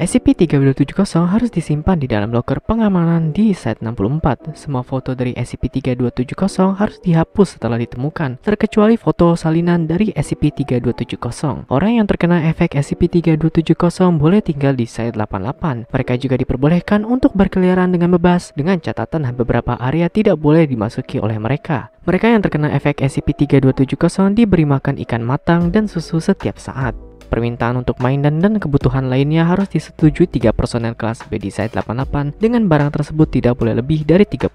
SCP-3270 harus disimpan di dalam loker pengamanan di Site-84. Semua foto dari SCP-3270 harus dihapus setelah ditemukan, terkecuali foto salinan dari SCP-3270. Orang yang terkena efek SCP-3270 boleh tinggal di Site-88. Mereka juga diperbolehkan untuk berkeliaran dengan bebas, dengan catatan beberapa area tidak boleh dimasuki oleh mereka. Mereka yang terkena efek SCP-3270 diberi makan ikan matang dan susu setiap saat. Permintaan untuk mainan dan kebutuhan lainnya harus disetujui 3 personel kelas B di Site-88 dengan barang tersebut tidak boleh lebih dari $30.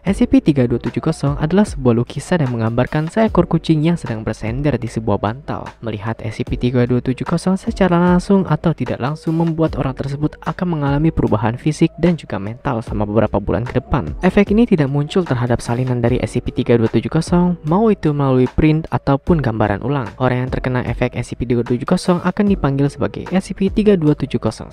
SCP-3270 adalah sebuah lukisan yang menggambarkan seekor kucing yang sedang bersender di sebuah bantal. Melihat SCP-3270 secara langsung atau tidak langsung membuat orang tersebut akan mengalami perubahan fisik dan juga mental selama beberapa bulan ke depan. Efek ini tidak muncul terhadap salinan dari SCP-3270, mau itu melalui print ataupun gambaran ulang. Orang yang terkena efek SCP-3270 akan dipanggil sebagai SCP-3270-1.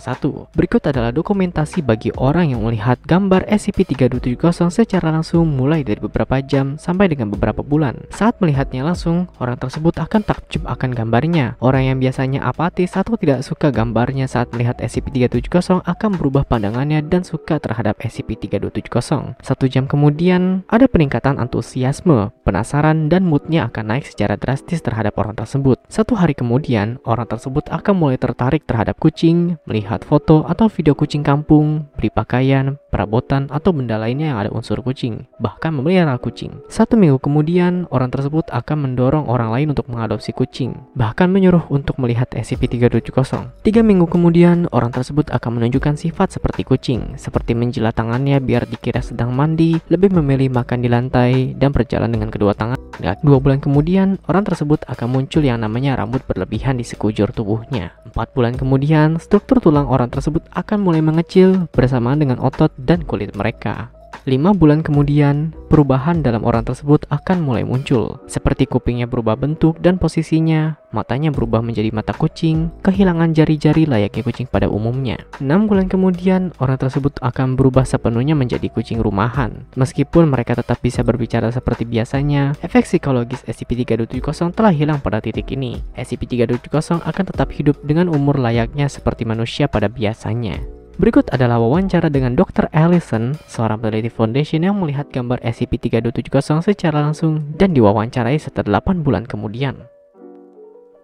Berikut adalah dokumentasi bagi orang yang melihat gambar SCP-3270 secara langsung mulai dari beberapa jam sampai dengan beberapa bulan. Saat melihatnya langsung, orang tersebut akan takjub akan gambarnya. Orang yang biasanya apatis atau tidak suka gambarnya saat melihat SCP-3270 akan berubah pandangannya dan suka terhadap SCP-3270. 1 jam kemudian, ada peningkatan antusiasme, penasaran, dan moodnya akan naik secara drastis terhadap orang tersebut. 1 hari kemudian, orang tersebut akan mulai tertarik terhadap kucing, melihat foto atau video kucing kampung, beli pakaian, perabotan, atau benda lainnya yang ada unsur kucing, bahkan memelihara kucing. 1 minggu kemudian, orang tersebut akan mendorong orang lain untuk mengadopsi kucing, bahkan menyuruh untuk melihat SCP-3270. 3 minggu kemudian, orang tersebut akan menunjukkan sifat seperti kucing, seperti menjilat tangannya biar dikira sedang mandi, lebih memilih makan di lantai, dan berjalan dengan kedua tangan. 2 bulan kemudian, orang tersebut akan muncul yang namanya rambut berlebihan di sekujur tubuhnya. 4 bulan kemudian, struktur tulang orang tersebut akan mulai mengecil bersamaan dengan otot dan kulit mereka. 5 bulan kemudian, perubahan dalam orang tersebut akan mulai muncul, seperti kupingnya berubah bentuk dan posisinya, matanya berubah menjadi mata kucing, kehilangan jari-jari layaknya kucing pada umumnya. 6 bulan kemudian, orang tersebut akan berubah sepenuhnya menjadi kucing rumahan. Meskipun mereka tetap bisa berbicara seperti biasanya, efek psikologis SCP-3270 telah hilang pada titik ini. SCP-3270 akan tetap hidup dengan umur layaknya seperti manusia pada biasanya. Berikut adalah wawancara dengan Dr. Allison, seorang peneliti Foundation yang melihat gambar SCP-3270 secara langsung dan diwawancarai setelah 8 bulan kemudian.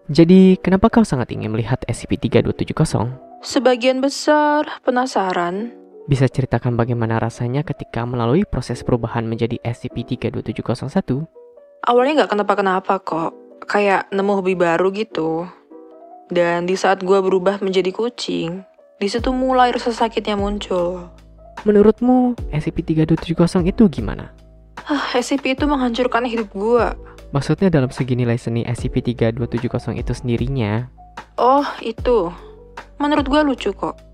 Jadi, kenapa kau sangat ingin melihat SCP-3270? Sebagian besar penasaran. Bisa ceritakan bagaimana rasanya ketika melalui proses perubahan menjadi SCP-3270-1? Awalnya nggak kenapa-kenapa kok, kayak nemu hobi baru gitu. Dan di saat gua berubah menjadi kucing, di situ mulai rasa sakitnya muncul. Menurutmu, SCP-3270 itu gimana? SCP itu menghancurkan hidup gua. Maksudnya dalam segi nilai seni SCP-3270 itu sendirinya? Oh, itu. Menurut gua lucu kok.